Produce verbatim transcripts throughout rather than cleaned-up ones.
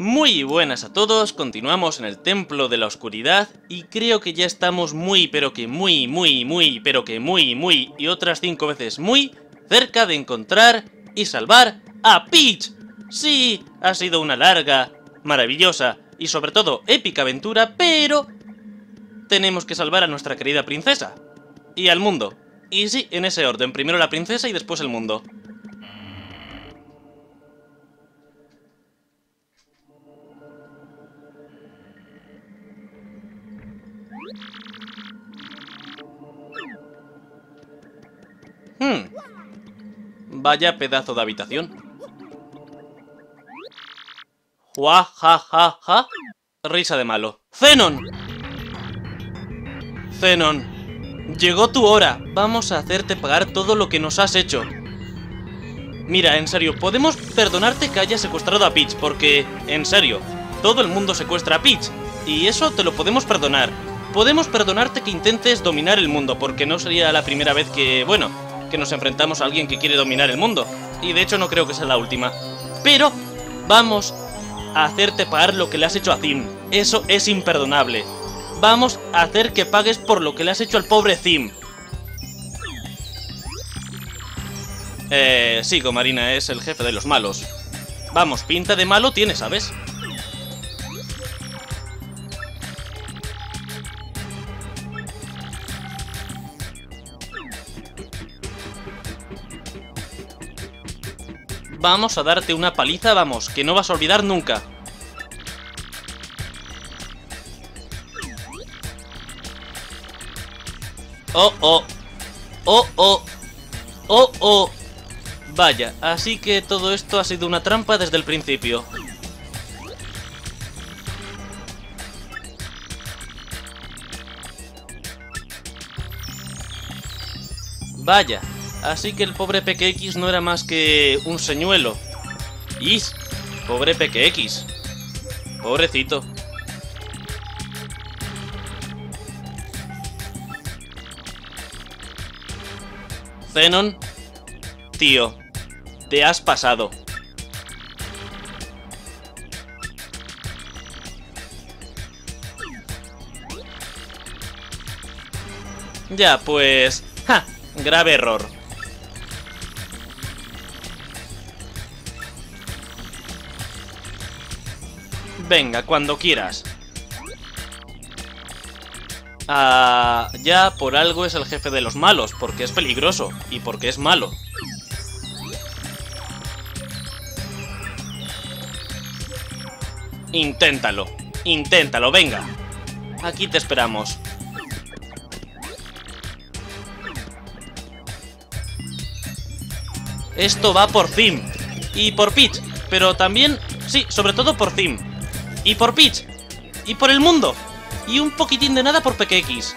Muy buenas a todos, continuamos en el Templo de la Oscuridad y creo que ya estamos muy pero que muy muy muy pero que muy muy y otras cinco veces muy cerca de encontrar y salvar a Peach. Sí, ha sido una larga, maravillosa y sobre todo épica aventura, pero tenemos que salvar a nuestra querida princesa y al mundo. Y sí, en ese orden, primero la princesa y después el mundo. Hmm. Vaya pedazo de habitación. ¡Jua, ja, ja, ja! Risa de malo. ¡Zenon! ¡Zenon! Llegó tu hora. Vamos a hacerte pagar todo lo que nos has hecho. Mira, en serio, podemos perdonarte que hayas secuestrado a Peach, porque, en serio, todo el mundo secuestra a Peach. Y eso te lo podemos perdonar. Podemos perdonarte que intentes dominar el mundo, porque no sería la primera vez que, bueno, que nos enfrentamos a alguien que quiere dominar el mundo. Y de hecho no creo que sea la última. Pero vamos a hacerte pagar lo que le has hecho a Zim. Eso es imperdonable. Vamos a hacer que pagues por lo que le has hecho al pobre Zim. Eh, sí, Gomarina es el jefe de los malos. Vamos, pinta de malo tiene, ¿sabes? Vamos a darte una paliza, vamos, que no vas a olvidar nunca. Oh, oh. Oh, oh. Oh, oh. Vaya, así que todo esto ha sido una trampa desde el principio. Vaya. Así que el pobre P K X no era más que un señuelo. ¡Is! Pobre P K X. Pobrecito. Zenon, tío, te has pasado. Ya, pues... ¡Ja! Grave error. Venga, cuando quieras. Ah, ya por algo es el jefe de los malos, porque es peligroso y porque es malo. Inténtalo, inténtalo, venga. Aquí te esperamos. Esto va por Zim y por Peach, pero también, sí, sobre todo por Zim. Y por Peach. Y por el mundo. Y un poquitín de nada por P K X.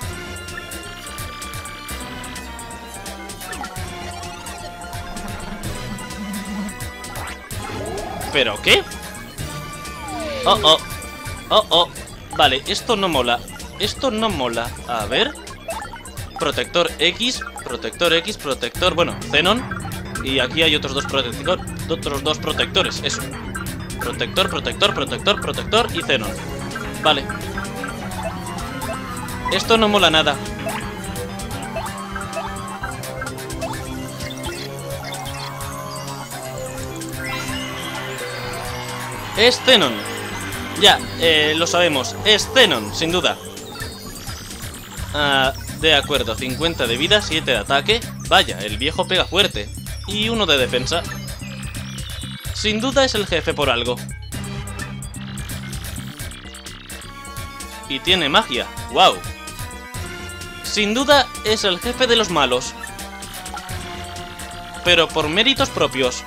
¿Pero qué? Oh, oh. Oh, oh. Vale, esto no mola. Esto no mola. A ver. Protector X. Protector X. Protector... Bueno, Zenon. Y aquí hay otros dos protectores. Otros dos protectores. Eso. Protector, protector, protector, protector y Zenon. Vale. Esto no mola nada. Es Zenon. Ya, eh, lo sabemos. Es Zenon, sin duda. Ah, de acuerdo, cincuenta de vida, siete de ataque. Vaya, el viejo pega fuerte. Y uno de defensa. Sin duda es el jefe por algo. Y tiene magia. ¡Wow! Sin duda es el jefe de los malos. Pero por méritos propios.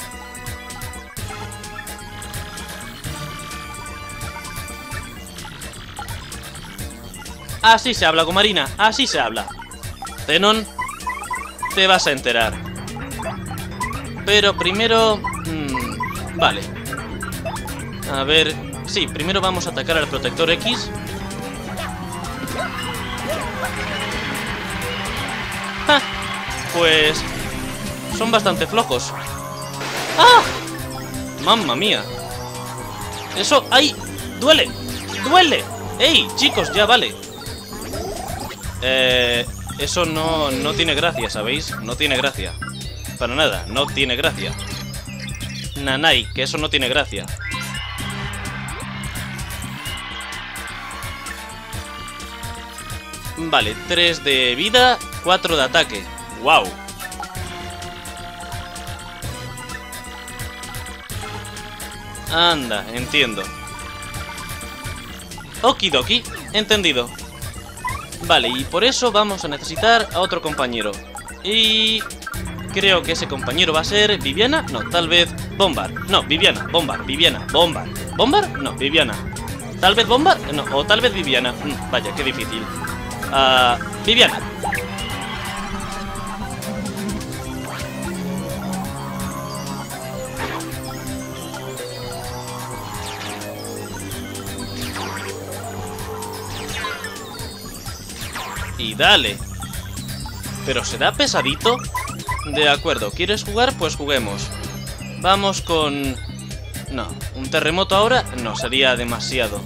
Así se habla, Gomarina. Así se habla. Zenon, te vas a enterar. Pero primero... Mmm, vale. A ver... Sí, primero vamos a atacar al Protector X. ¡Ja! Pues... son bastante flojos. ¡Ah! ¡Mamma mía! Eso, ¡ay! ¡Duele! ¡Duele! ¡Ey, chicos! Ya vale. Eh, eso no, no tiene gracia, ¿sabéis? No tiene gracia. Para nada, no tiene gracia. Nanay, que eso no tiene gracia. Vale, tres de vida, cuatro de ataque. ¡Wow! Anda, entiendo. Okidoki, entendido. Vale, y por eso vamos a necesitar a otro compañero. Y... creo que ese compañero va a ser... ¿Viviana? No, tal vez... Bombar. No, Viviana, Bombar, Viviana, Bombar. ¿Bombar? No, Viviana. ¿Tal vez Bombar? No, o tal vez Viviana. Mm, vaya, qué difícil. Ah... Uh, Viviana. Y dale. ¿Pero será pesadito? De acuerdo, ¿quieres jugar? Pues juguemos. Vamos con... no, un terremoto ahora no, sería demasiado.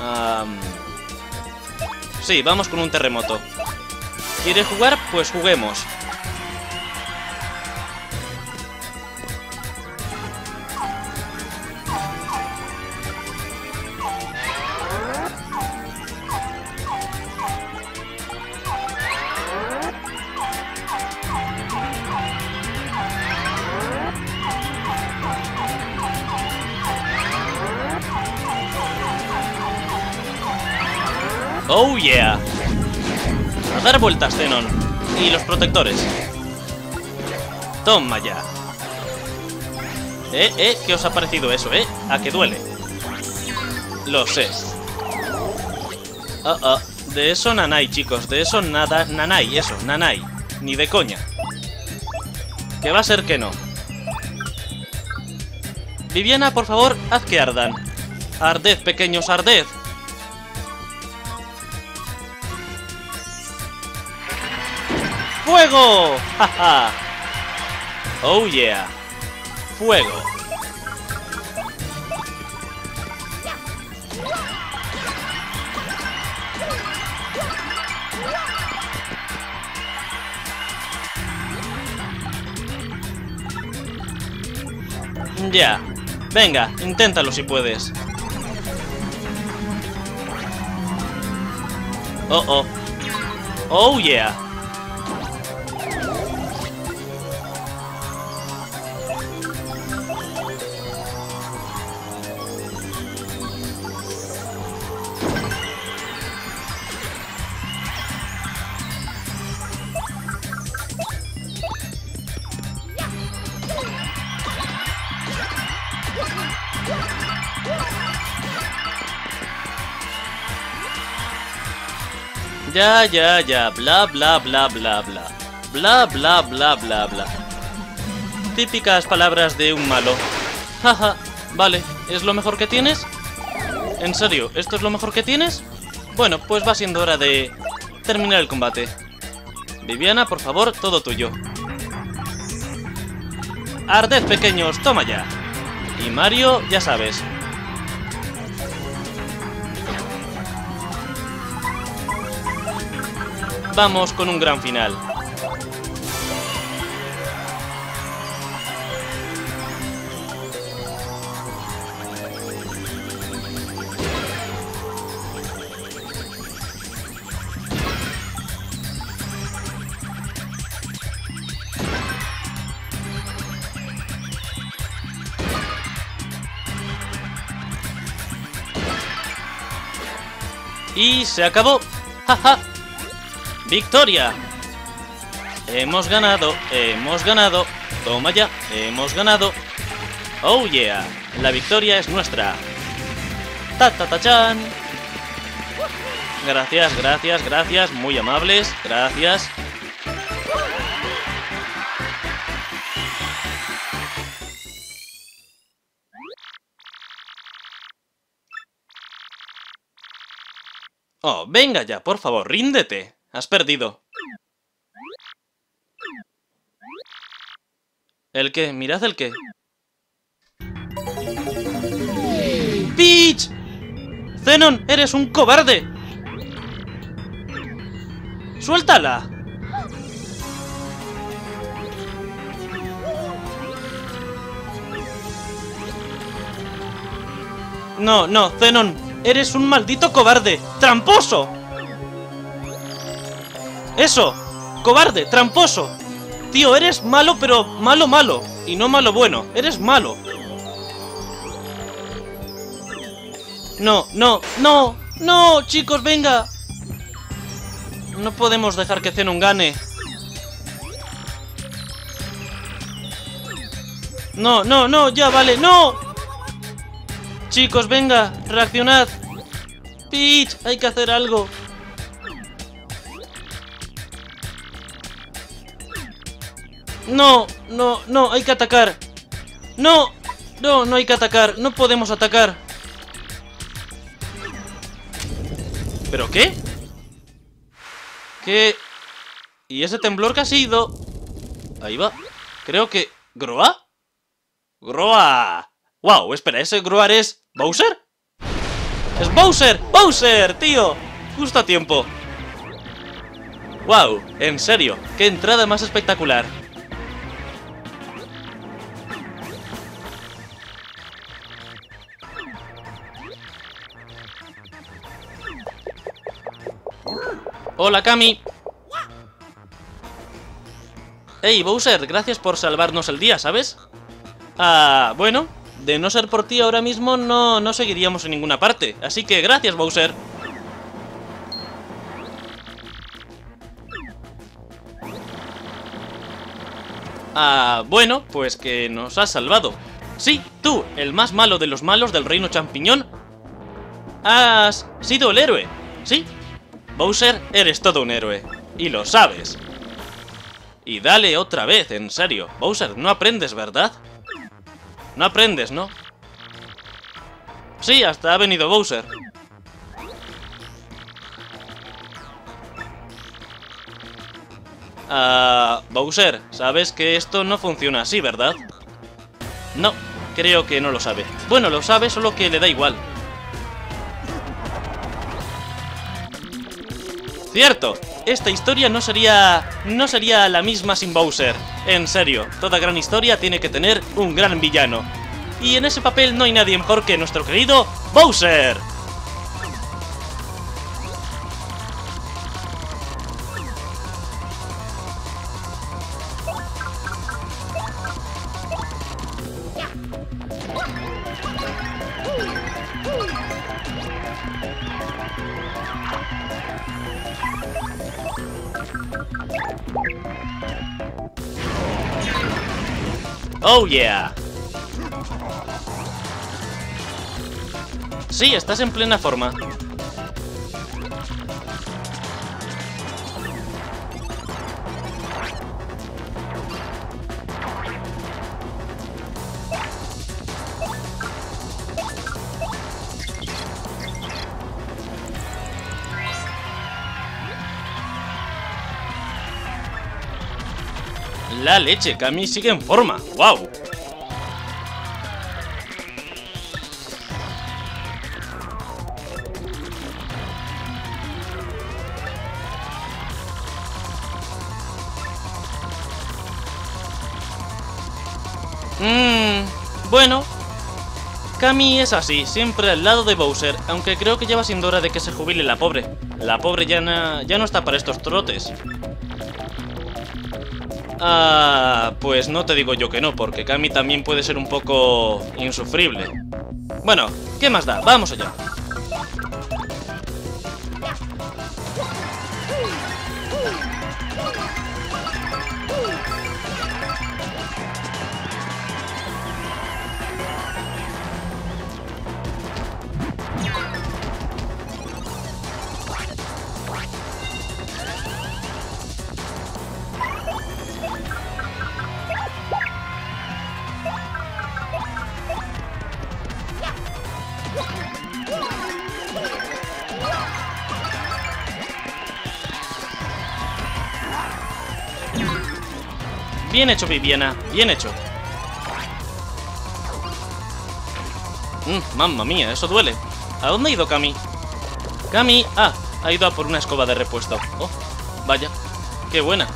Um... Sí, vamos con un terremoto. ¿Quieres jugar? Pues juguemos. ¡Oh, yeah! A dar vueltas, Zenon. Y los protectores. Toma ya. Eh, eh, ¿qué os ha parecido eso, eh? ¿A que duele? Lo sé. Oh, oh. De eso nanay, chicos. De eso nada... nanay, eso, nanay. Ni de coña. Que va a ser que no. Viviana, por favor, haz que ardan. Arded, pequeños, arded. ¡Fuego! ¡Ja, ja! ¡Oh, yeah! ¡Fuego! Ya. Venga, inténtalo si puedes. ¡Oh, oh! ¡Oh, yeah! Ya, ya, ya, bla, bla, bla, bla, bla. Bla, bla, bla, bla, bla. Típicas palabras de un malo. Jaja, vale, ¿es lo mejor que tienes? ¿En serio, esto es lo mejor que tienes? Bueno, pues va siendo hora de terminar el combate. Viviana, por favor, todo tuyo. Arded, pequeños, toma ya. Y Mario, ya sabes. Vamos con un gran final. Y se acabó. ¡Ja, ja! ¡Victoria! Hemos ganado, hemos ganado. Toma ya, hemos ganado. ¡Oh, yeah! La victoria es nuestra. ¡Ta, ta, ta, chan! Gracias, gracias, gracias. Muy amables, gracias. Oh, venga ya, por favor, ríndete. Has perdido. ¿El qué? Mirad el qué. Peach! Zenon, eres un cobarde. ¡Suéltala! No, no, Zenon, eres un maldito cobarde, tramposo. Eso, cobarde, tramposo. Tío, eres malo, pero malo malo, y no malo bueno, eres malo. No, no, no, no, chicos, venga. No podemos dejar que Zenon gane. No, no, no, ya vale, no. Chicos, venga, reaccionad. Peach, hay que hacer algo. No, no, no, hay que atacar. No, no, no hay que atacar, no podemos atacar. ¿Pero qué? ¿Qué? ¿Y ese temblor que ha sido? Ahí va, creo que... ¿Groar? ¡Groar! ¡Wow! Espera, ese Groar es... ¿Bowser? ¡Es Bowser! ¡Bowser, tío! Justo a tiempo. ¡Wow! En serio, qué entrada más espectacular. Hola, Kammy. Hey, Bowser, gracias por salvarnos el día, ¿sabes? Ah, bueno, de no ser por ti ahora mismo no, no seguiríamos en ninguna parte, así que gracias, Bowser. Ah, bueno, pues que nos has salvado. Sí, tú, el más malo de los malos del reino champiñón, has sido el héroe, ¿sí? Bowser, eres todo un héroe, y lo sabes. Y dale otra vez, en serio. Bowser, no aprendes, ¿verdad? No aprendes, ¿no? Sí, hasta ha venido Bowser. Ah, Bowser, sabes que esto no funciona así, ¿verdad? No, creo que no lo sabe. Bueno, lo sabe, solo que le da igual. Cierto, esta historia no sería... no sería la misma sin Bowser. En serio, toda gran historia tiene que tener un gran villano. Y en ese papel no hay nadie mejor que nuestro querido Bowser. ¡Oh, yeah! Sí, estás en plena forma. La leche, Kammy sigue en forma. ¡Wow! Mmm... Bueno... Kammy es así, siempre al lado de Bowser, aunque creo que ya va siendo hora de que se jubile la pobre. La pobre ya, na... ya no está para estos trotes. Ah, pues no te digo yo que no, porque Kammy también puede ser un poco insufrible. Bueno, ¿qué más da? Vamos allá. Bien hecho, Viviana, bien hecho. Mm, mamma mía, eso duele. ¿A dónde ha ido Kammy? Kammy, ah, ha ido a por una escoba de repuesto. Oh, vaya, qué buena.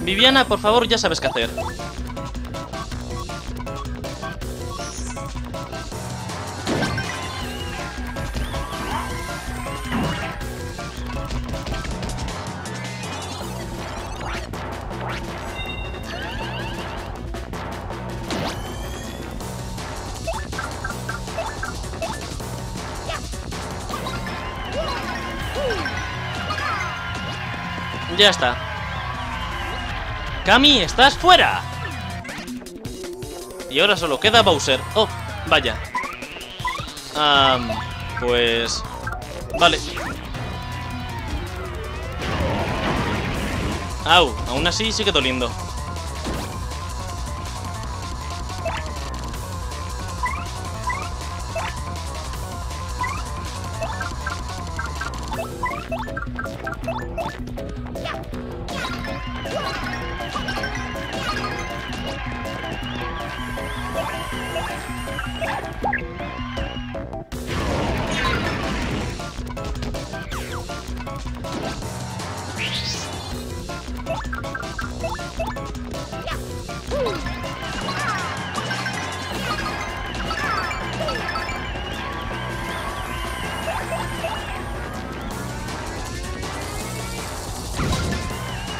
Viviana, por favor, ya sabes qué hacer. Ya está. Kammy, estás fuera. Y ahora solo queda Bowser. Oh, vaya. Um, pues... Vale. Au, aún así sí quedó lindo.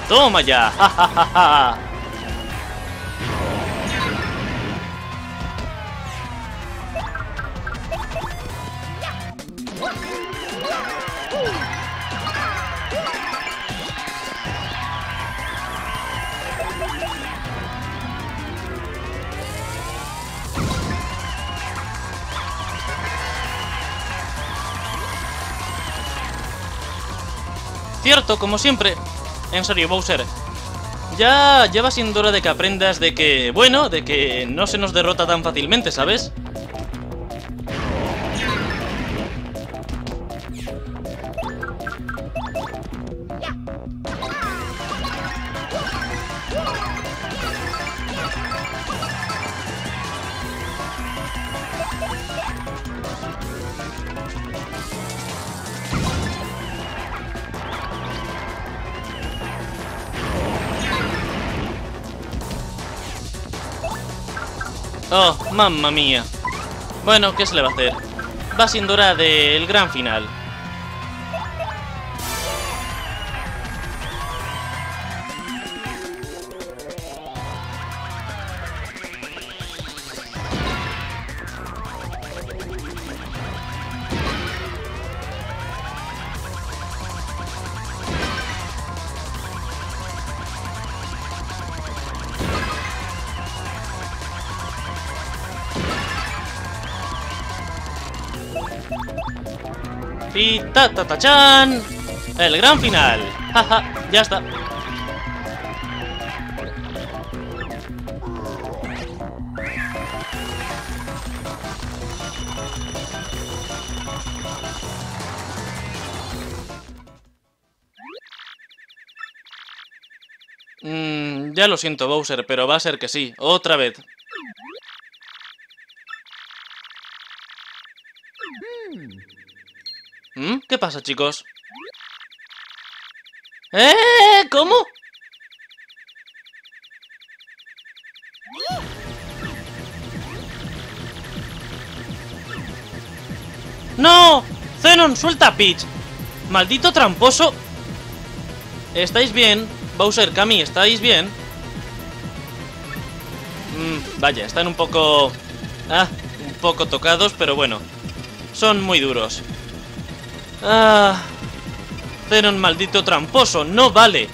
¡Toma ya! ¡Ja, ja, ja, ja! Cierto, como siempre. En serio, Bowser, ya, ya va siendo hora de que aprendas de que, bueno, de que no se nos derrota tan fácilmente, ¿sabes? Oh, mamma mía. Bueno, ¿qué se le va a hacer? Va siendo hora del gran final. Y ta ta ta chan, el gran final. Jaja, ja, ya está. Mm, ya lo siento, Bowser, pero va a ser que sí, otra vez. ¿Qué pasa, chicos? ¿Eh? ¿Cómo? ¡No! ¡Zenon, suelta a Peach! ¡Maldito tramposo! ¿Estáis bien? Bowser, Kammy, ¿estáis bien? Mm, vaya, están un poco... Ah, un poco tocados, pero bueno. Son muy duros. Ah, Zenon, maldito tramposo, no vale.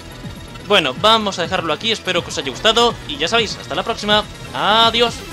Bueno, vamos a dejarlo aquí, espero que os haya gustado. Y ya sabéis, hasta la próxima. Adiós.